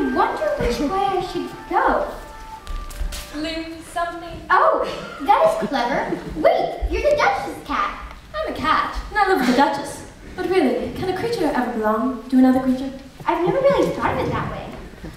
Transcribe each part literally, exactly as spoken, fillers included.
I wonder which way I should go. Blue something. Oh, that is clever. Wait, you're the Duchess cat. I'm a cat, and I live with the Duchess. But really, can a creature ever belong to another creature? I've never really thought of it that way.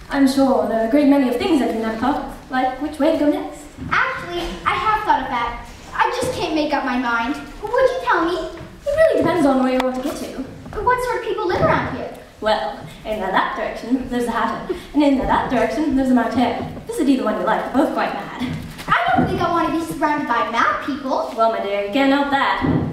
I'm sure there are a great many of things I can never thought of, like which way to go next. Actually, I have thought of that. I just can't make up my mind. Would you tell me? It really depends on where you want to get to. What sort of people live around here? Well, in that direction, there's a hatter, and in that direction, there's a mad hare. Visit either one you like, they're both quite mad. I don't think I want to be surrounded by mad people. Well, my dear, you can't help that.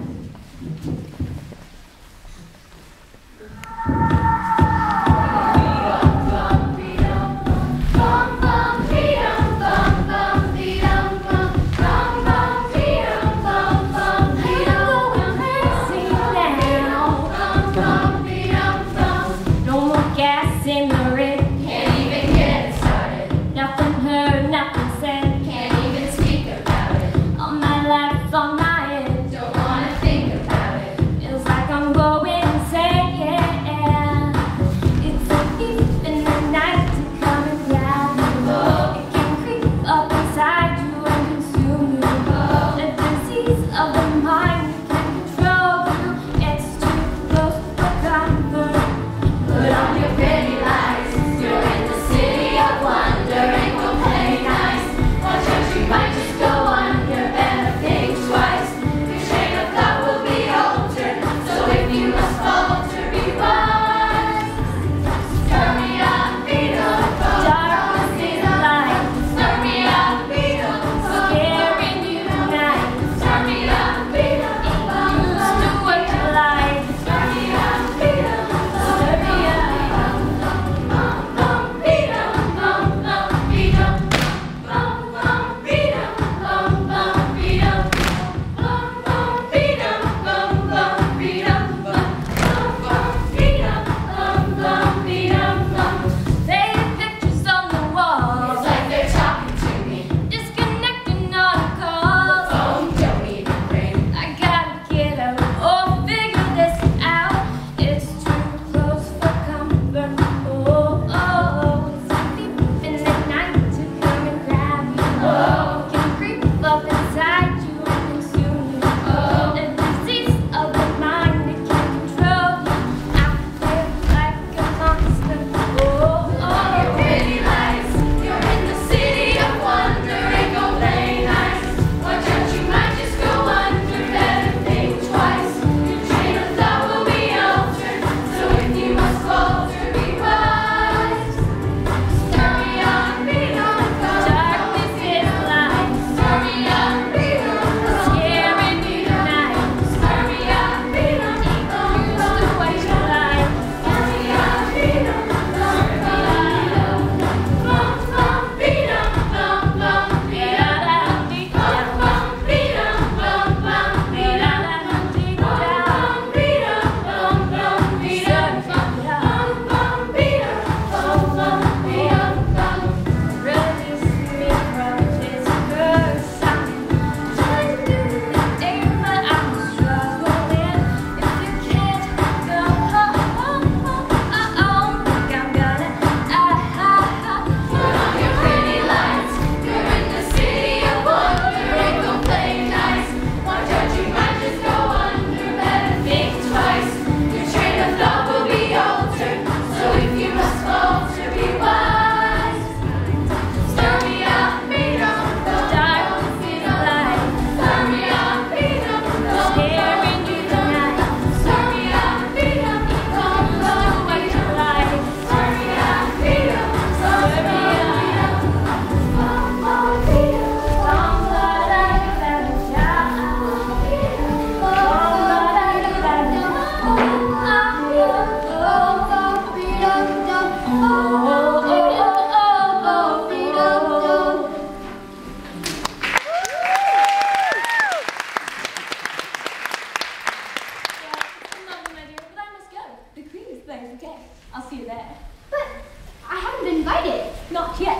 I'll see you there. But I haven't been invited. Not yet.